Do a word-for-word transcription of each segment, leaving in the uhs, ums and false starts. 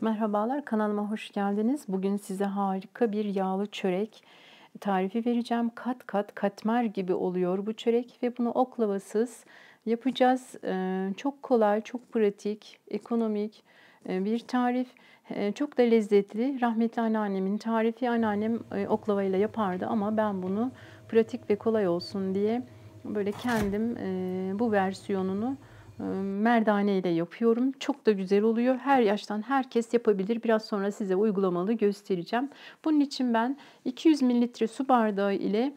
Merhabalar, kanalıma hoş geldiniz. Bugün size harika bir yağlı çörek tarifi vereceğim. Kat kat katmer gibi oluyor bu çörek ve bunu oklavasız yapacağız. Çok kolay, çok pratik, ekonomik bir tarif. Çok da lezzetli. Rahmetli anneannemin tarifi. Anneannem oklavayla yapardı ama ben bunu pratik ve kolay olsun diye böyle kendim bu versiyonunu merdane ile yapıyorum. Çok da güzel oluyor. Her yaştan herkes yapabilir. Biraz sonra size uygulamalı göstereceğim. Bunun için ben iki yüz mililitre su bardağı ile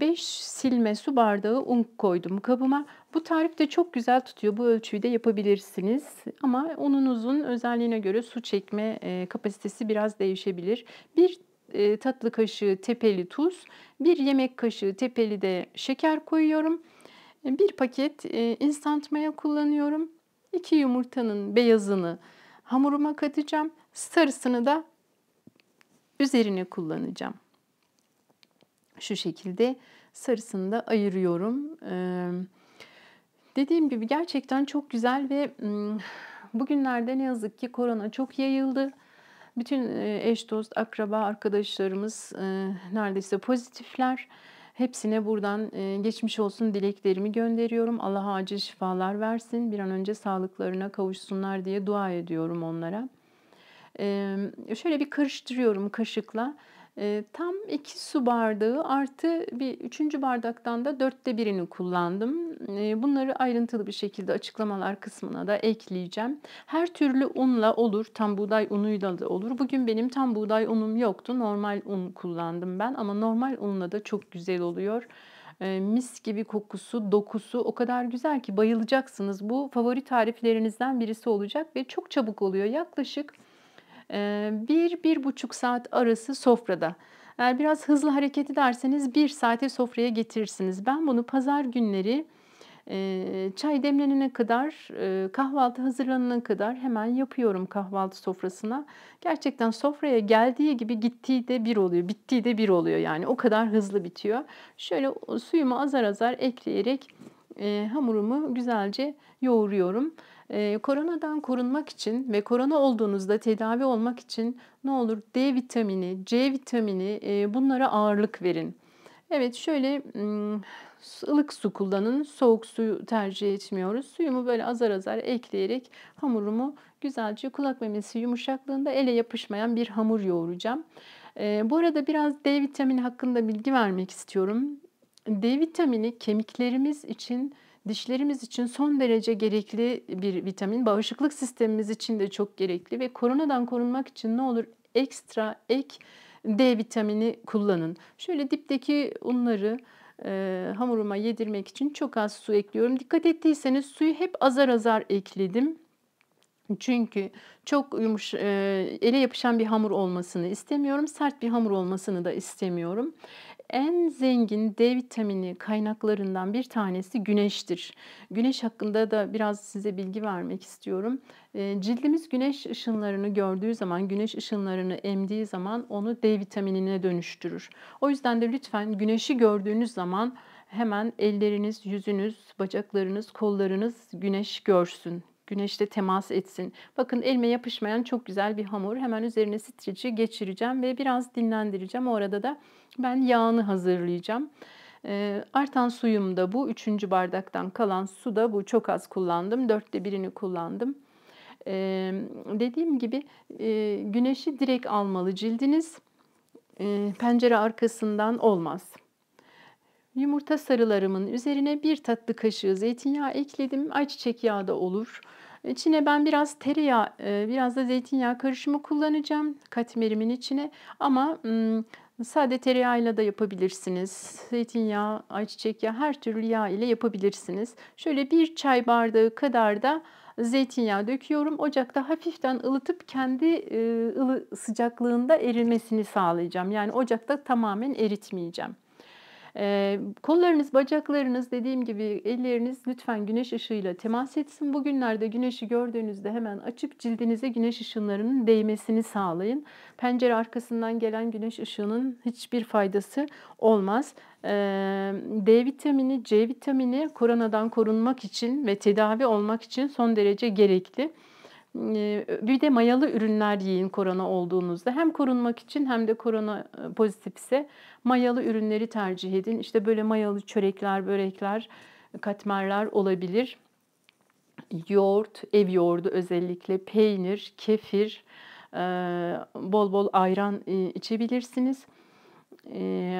beş silme su bardağı un koydum kabıma. Bu tarif de çok güzel tutuyor. Bu ölçüyü de yapabilirsiniz. Ama ununuzun özelliğine göre su çekme kapasitesi biraz değişebilir. Bir tatlı kaşığı tepeli tuz, bir yemek kaşığı tepeli de şeker koyuyorum. Bir paket instant maya kullanıyorum. iki yumurtanın beyazını hamuruma katacağım. Sarısını da üzerine kullanacağım. Şu şekilde sarısını da ayırıyorum. Dediğim gibi gerçekten çok güzel ve bugünlerde ne yazık ki korona çok yayıldı. Bütün eş, dost, akraba, arkadaşlarımız neredeyse pozitifler. Hepsine buradan geçmiş olsun dileklerimi gönderiyorum. Allah acil şifalar versin. Bir an önce sağlıklarına kavuşsunlar diye dua ediyorum onlara. Şöyle bir karıştırıyorum kaşıkla. Tam iki su bardağı artı bir üçüncü bardaktan da dörtte birini kullandım. Bunları ayrıntılı bir şekilde açıklamalar kısmına da ekleyeceğim. Her türlü unla olur, tam buğday unuyla da olur. Bugün benim tam buğday unum yoktu, normal un kullandım ben ama normal unla da çok güzel oluyor. Mis gibi kokusu, dokusu o kadar güzel ki bayılacaksınız. Bu favori tariflerinizden birisi olacak ve çok çabuk oluyor, yaklaşık bir bir buçuk saat arası sofrada. Eğer biraz hızlı hareket ederseniz bir saate sofraya getirirsiniz. Ben bunu pazar günleri çay demlenene kadar, kahvaltı hazırlanana kadar hemen yapıyorum kahvaltı sofrasına. Gerçekten sofraya geldiği gibi gittiği de bir oluyor, bittiği de bir oluyor yani. O kadar hızlı bitiyor. Şöyle suyumu azar azar ekleyerek hamurumu güzelce yoğuruyorum. Ee, koronadan korunmak için ve korona olduğunuzda tedavi olmak için ne olur D vitamini, C vitamini e, bunlara ağırlık verin. Evet, şöyle ılık su kullanın. Soğuk suyu tercih etmiyoruz. Suyumu böyle azar azar ekleyerek hamurumu güzelce kulak memesi yumuşaklığında ele yapışmayan bir hamur yoğuracağım. Ee, bu arada biraz D vitamini hakkında bilgi vermek istiyorum. D vitamini kemiklerimiz için, dişlerimiz için son derece gerekli bir vitamin. Bağışıklık sistemimiz için de çok gerekli ve koronadan korunmak için ne olur ekstra ek D vitamini kullanın. Şöyle dipteki unları e, hamuruma yedirmek için çok az su ekliyorum. Dikkat ettiyseniz suyu hep azar azar ekledim. Çünkü çok yumuş, e, ele yapışan bir hamur olmasını istemiyorum. Sert bir hamur olmasını da istemiyorum. En zengin D vitamini kaynaklarından bir tanesi güneştir. Güneş hakkında da biraz size bilgi vermek istiyorum. Cildimiz güneş ışınlarını gördüğü zaman, güneş ışınlarını emdiği zaman onu D vitaminine dönüştürür. O yüzden de lütfen güneşi gördüğünüz zaman hemen elleriniz, yüzünüz, bacaklarınız, kollarınız güneş görsün. Güneşle temas etsin. Bakın elime yapışmayan çok güzel bir hamur. Hemen üzerine streçi geçireceğim ve biraz dinlendireceğim. O arada da ben yağını hazırlayacağım. E, artan suyum da bu. Üçüncü bardaktan kalan su da bu. Çok az kullandım. Dörtte birini kullandım. E, dediğim gibi e, güneşi direkt almalı cildiniz. E, pencere arkasından olmaz. Yumurta sarılarımın üzerine bir tatlı kaşığı zeytinyağı ekledim. Ayçiçek yağı da olur. İçine ben biraz tereyağı, biraz da zeytinyağı karışımı kullanacağım katmerimin içine. Ama sade tereyağıyla da yapabilirsiniz. Zeytinyağı, ayçiçek yağı, her türlü yağ ile yapabilirsiniz. Şöyle bir çay bardağı kadar da zeytinyağı döküyorum. Ocakta hafiften ılıtıp kendi ılı sıcaklığında erimesini sağlayacağım. Yani ocakta tamamen eritmeyeceğim. Ee, kollarınız, bacaklarınız, dediğim gibi elleriniz lütfen güneş ışığıyla temas etsin. Bugünlerde güneşi gördüğünüzde hemen açıp cildinize güneş ışınlarının değmesini sağlayın. Pencere arkasından gelen güneş ışığının hiçbir faydası olmaz. Ee, D vitamini, C vitamini koronadan korunmak için ve tedavi olmak için son derece gerekli. Bir de mayalı ürünler yiyin korona olduğunuzda. Hem korunmak için hem de korona pozitifse mayalı ürünleri tercih edin. İşte böyle mayalı çörekler, börekler, katmerler olabilir. Yoğurt, ev yoğurdu özellikle, peynir, kefir, bol bol ayran içebilirsiniz.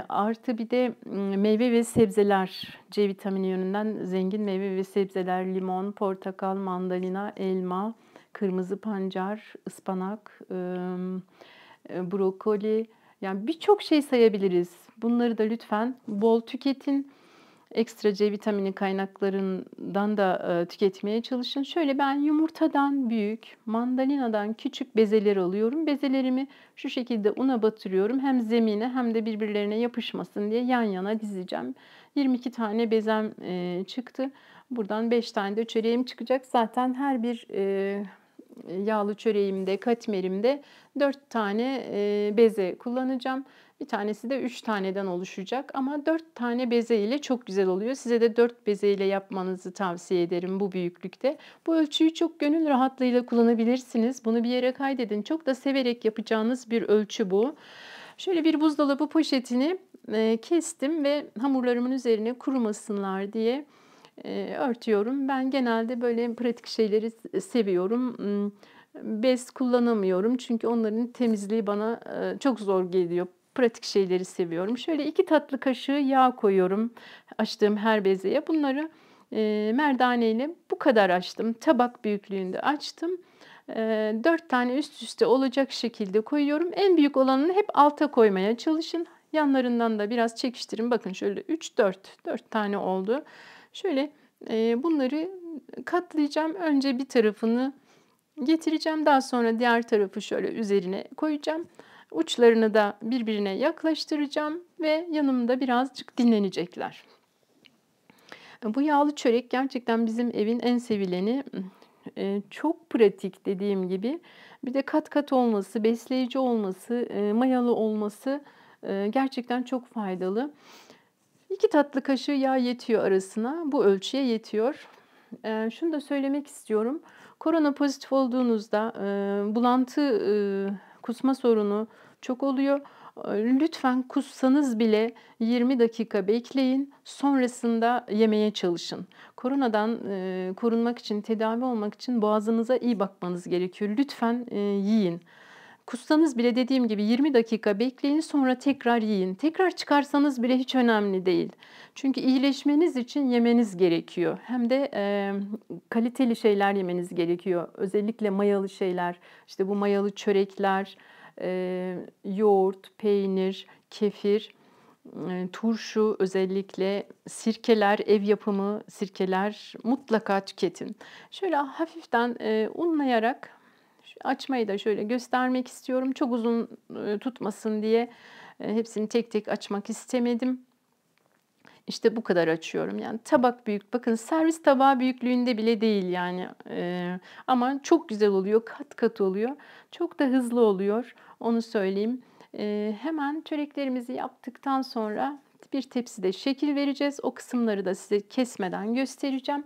Artı bir de meyve ve sebzeler, C vitamini yönünden zengin meyve ve sebzeler, limon, portakal, mandalina, elma, kırmızı pancar, ıspanak, brokoli, yani birçok şey sayabiliriz. Bunları da lütfen bol tüketin. Ekstra C vitamini kaynaklarından da tüketmeye çalışın. Şöyle ben yumurtadan büyük, mandalinadan küçük bezeler alıyorum. Bezelerimi şu şekilde una batırıyorum. Hem zemine hem de birbirlerine yapışmasın diye yan yana dizeceğim. yirmi iki tane bezem çıktı. Buradan beş tane de çöreğim çıkacak. Zaten her bir yağlı çöreğimde, katmerimde dört tane beze kullanacağım. Bir tanesi de üç taneden oluşacak ama dört tane beze ile çok güzel oluyor. Size de dört beze ile yapmanızı tavsiye ederim bu büyüklükte. Bu ölçüyü çok gönül rahatlığıyla kullanabilirsiniz. Bunu bir yere kaydedin. Çok da severek yapacağınız bir ölçü bu. Şöyle bir buzdolabı poşetini kestim ve hamurlarımın üzerine kurumasınlar diye örtüyorum. Ben genelde böyle pratik şeyleri seviyorum. Bez kullanamıyorum çünkü onların temizliği bana çok zor geliyor. Pratik şeyleri seviyorum. Şöyle iki tatlı kaşığı yağ koyuyorum açtığım her bezeye. Bunları e, merdane ile bu kadar açtım. Tabak büyüklüğünde açtım. dört e, tane üst üste olacak şekilde koyuyorum. En büyük olanını hep alta koymaya çalışın. Yanlarından da biraz çekiştirin. Bakın şöyle üç dört. dört tane oldu. Şöyle e, bunları katlayacağım. Önce bir tarafını getireceğim. Daha sonra diğer tarafı şöyle üzerine koyacağım. Uçlarını da birbirine yaklaştıracağım ve yanımda birazcık dinlenecekler. Bu yağlı çörek gerçekten bizim evin en sevileni. Çok pratik dediğim gibi. Bir de kat kat olması, besleyici olması, mayalı olması gerçekten çok faydalı. İki tatlı kaşığı yağ yetiyor arasına. Bu ölçüye yetiyor. Şunu da söylemek istiyorum. Korona pozitif olduğunuzda bulantı... Kusma sorunu çok oluyor. Lütfen kussanız bile yirmi dakika bekleyin. Sonrasında yemeye çalışın. Koronadan e, korunmak için, tedavi olmak için boğazınıza iyi bakmanız gerekiyor. Lütfen e, yiyin. Kussanız bile dediğim gibi yirmi dakika bekleyin, sonra tekrar yiyin. Tekrar çıkarsanız bile hiç önemli değil. Çünkü iyileşmeniz için yemeniz gerekiyor. Hem de e, kaliteli şeyler yemeniz gerekiyor. Özellikle mayalı şeyler, işte bu mayalı çörekler, e, yoğurt, peynir, kefir, e, turşu özellikle, sirkeler, ev yapımı sirkeler mutlaka tüketin. Şöyle hafiften e, unlayarak... Açmayı da şöyle göstermek istiyorum. Çok uzun tutmasın diye hepsini tek tek açmak istemedim. İşte bu kadar açıyorum. Yani tabak büyük. Bakın servis tabağı büyüklüğünde bile değil yani. Ee, ama çok güzel oluyor. Kat kat oluyor. Çok da hızlı oluyor. Onu söyleyeyim. Ee, hemen çöreklerimizi yaptıktan sonra bir tepside şekil vereceğiz. O kısımları da size kesmeden göstereceğim.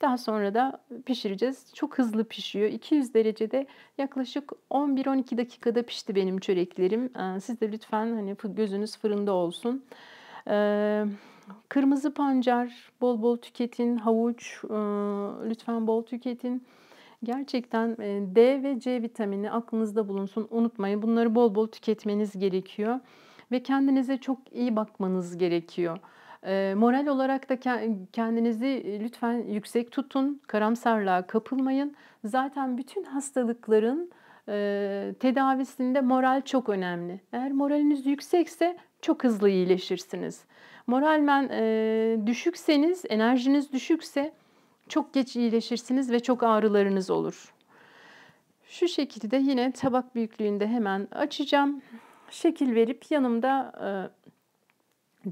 Daha sonra da pişireceğiz. Çok hızlı pişiyor. iki yüz derecede yaklaşık on bir on iki dakikada pişti benim çöreklerim. Siz de lütfen hani gözünüz fırında olsun. Kırmızı pancar bol bol tüketin. Havuç lütfen bol tüketin. Gerçekten D ve C vitamini aklınızda bulunsun. Unutmayın, bunları bol bol tüketmeniz gerekiyor. Ve kendinize çok iyi bakmanız gerekiyor. Moral olarak da kendinizi lütfen yüksek tutun, karamsarlığa kapılmayın. Zaten bütün hastalıkların tedavisinde moral çok önemli. Eğer moraliniz yüksekse çok hızlı iyileşirsiniz. Moralmen düşükseniz, enerjiniz düşükse çok geç iyileşirsiniz ve çok ağrılarınız olur. Şu şekilde yine tabak büyüklüğünde hemen açacağım. Şekil verip yanımda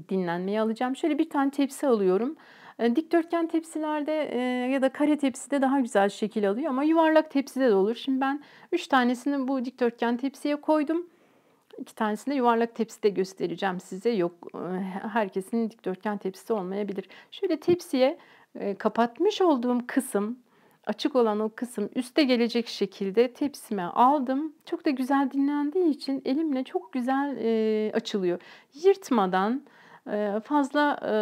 dinlenmeye alacağım. Şöyle bir tane tepsi alıyorum. Dikdörtgen tepsilerde ya da kare tepside daha güzel şekil alıyor ama yuvarlak tepside de olur. Şimdi ben üç tanesini bu dikdörtgen tepsiye koydum. iki tanesini de yuvarlak tepside göstereceğim size. Yok, herkesin dikdörtgen tepsisi olmayabilir. Şöyle tepsiye kapatmış olduğum kısım açık olan o kısım üste gelecek şekilde tepsime aldım. Çok da güzel dinlendiği için elimle çok güzel e, açılıyor. Yırtmadan, e, fazla e,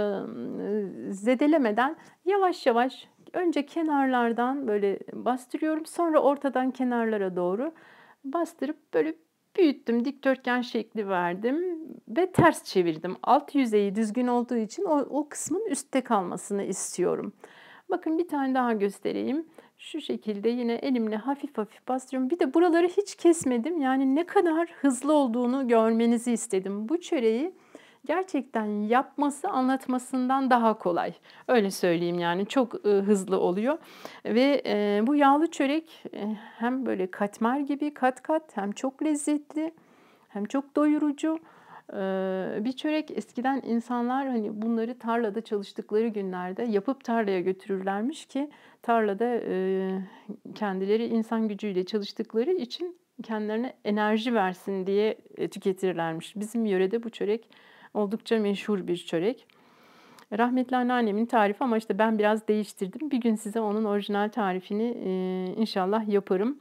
zedelemeden yavaş yavaş önce kenarlardan böyle bastırıyorum. Sonra ortadan kenarlara doğru bastırıp böyle büyüttüm, dikdörtgen şekli verdim ve ters çevirdim. Alt yüzeyi düzgün olduğu için o, o kısmın üstte kalmasını istiyorum. Bakın bir tane daha göstereyim. Şu şekilde yine elimle hafif hafif bastırıyorum. Bir de buraları hiç kesmedim. Yani ne kadar hızlı olduğunu görmenizi istedim. Bu çöreği gerçekten yapması anlatmasından daha kolay. Öyle söyleyeyim yani, çok e, hızlı oluyor. Ve e, bu yağlı çörek e, hem böyle katmer gibi kat kat, hem çok lezzetli, hem çok doyurucu bir çörek. Eskiden insanlar hani bunları tarlada çalıştıkları günlerde yapıp tarlaya götürürlermiş ki tarlada kendileri insan gücüyle çalıştıkları için kendilerine enerji versin diye tüketirlermiş. Bizim yörede bu çörek oldukça meşhur bir çörek. Rahmetli anneannemin tarifi ama işte ben biraz değiştirdim. Bir gün size onun orijinal tarifini inşallah yaparım.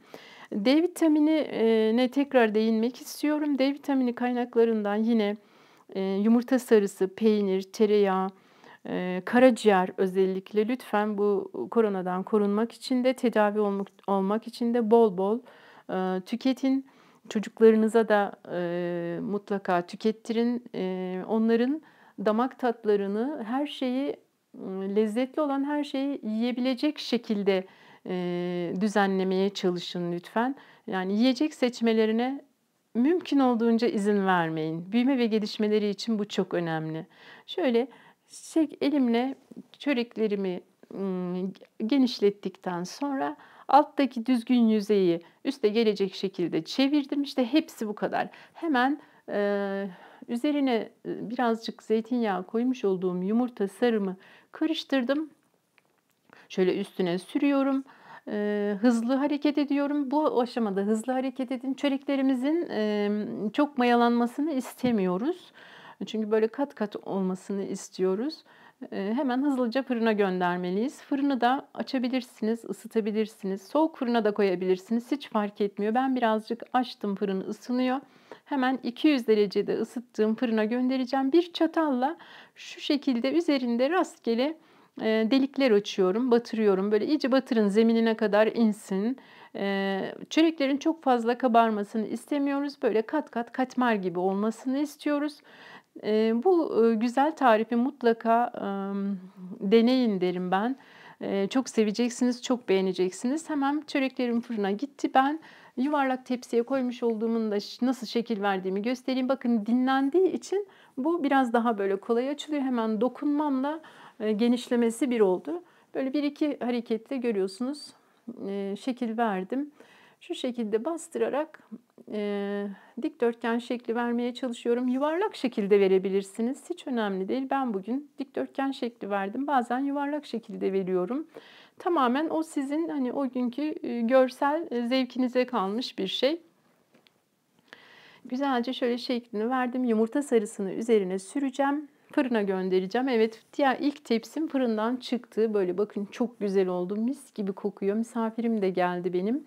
D vitaminine tekrar değinmek istiyorum. D vitamini kaynaklarından yine yumurta sarısı, peynir, tereyağı, karaciğer özellikle. Lütfen bu koronadan korunmak için de, tedavi olmak, olmak için de bol bol tüketin. Çocuklarınıza da mutlaka tükettirin. Onların damak tatlarını, her şeyi, lezzetli olan her şeyi yiyebilecek şekilde düzenlemeye çalışın lütfen. Yani yiyecek seçmelerine mümkün olduğunca izin vermeyin. Büyüme ve gelişmeleri için bu çok önemli. Şöyle şey, elimle çöreklerimi genişlettikten sonra alttaki düzgün yüzeyi üste gelecek şekilde çevirdim. İşte hepsi bu kadar. Hemen e, üzerine birazcık zeytinyağı koymuş olduğum yumurta sarımı karıştırdım. Şöyle üstüne sürüyorum. E, hızlı hareket ediyorum. Bu aşamada hızlı hareket edin. Çöreklerimizin e, çok mayalanmasını istemiyoruz. Çünkü böyle kat kat olmasını istiyoruz. E, hemen hızlıca fırına göndermeliyiz. Fırını da açabilirsiniz, ısıtabilirsiniz. Soğuk fırına da koyabilirsiniz. Hiç fark etmiyor. Ben birazcık açtım, fırını ısınıyor. Hemen iki yüz derecede ısıttığım fırına göndereceğim. Bir çatalla şu şekilde üzerinde rastgele delikler açıyorum, batırıyorum. Böyle iyice batırın, zeminine kadar insin. Çöreklerin çok fazla kabarmasını istemiyoruz. Böyle kat kat, katmer gibi olmasını istiyoruz. Bu güzel tarifi mutlaka deneyin derim ben. Çok seveceksiniz, çok beğeneceksiniz. Hemen çöreklerim fırına gitti. Ben yuvarlak tepsiye koymuş olduğumun da nasıl şekil verdiğimi göstereyim. Bakın dinlendiği için bu biraz daha böyle kolay açılıyor. Hemen dokunmamla genişlemesi bir oldu. Böyle bir iki harekette görüyorsunuz e, şekil verdim. Şu şekilde bastırarak e, dikdörtgen şekli vermeye çalışıyorum. Yuvarlak şekilde verebilirsiniz. Hiç önemli değil. Ben bugün dikdörtgen şekli verdim. Bazen yuvarlak şekilde veriyorum. Tamamen o sizin hani o günkü görsel zevkinize kalmış bir şey. Güzelce şöyle şeklini verdim. Yumurta sarısını üzerine süreceğim. Fırına göndereceğim. Evet, diğer ilk tepsim fırından çıktı. Böyle bakın çok güzel oldu. Mis gibi kokuyor. Misafirim de geldi benim.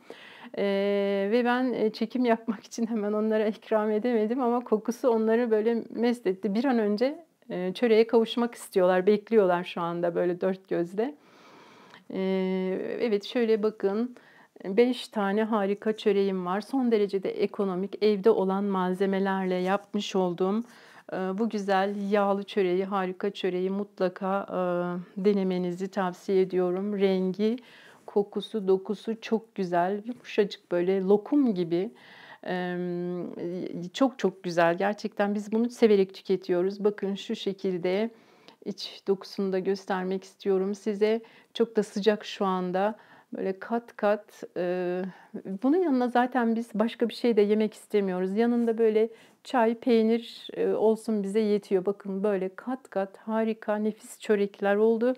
Ee, ve ben çekim yapmak için hemen onlara ikram edemedim ama kokusu onları böyle mest etti. Bir an önce çöreğe kavuşmak istiyorlar. Bekliyorlar şu anda böyle dört gözle. Ee, evet şöyle bakın. beş tane harika çöreğim var. Son derecede ekonomik, evde olan malzemelerle yapmış olduğum bu güzel yağlı çöreği, harika çöreği mutlaka denemenizi tavsiye ediyorum. Rengi, kokusu, dokusu çok güzel. Yumuşacık böyle lokum gibi. Çok çok güzel. Gerçekten biz bunu severek tüketiyoruz. Bakın şu şekilde iç dokusunu da göstermek istiyorum size. Çok da sıcak şu anda. Böyle kat kat. Bunun yanına zaten biz başka bir şey de yemek istemiyoruz. Yanında böyle çay, peynir olsun bize yetiyor. Bakın böyle kat kat harika nefis çörekler oldu.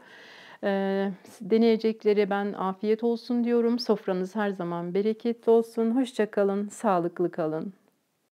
Deneyeceklere ben afiyet olsun diyorum. Sofranız her zaman bereketli olsun. Hoşça kalın, sağlıklı kalın.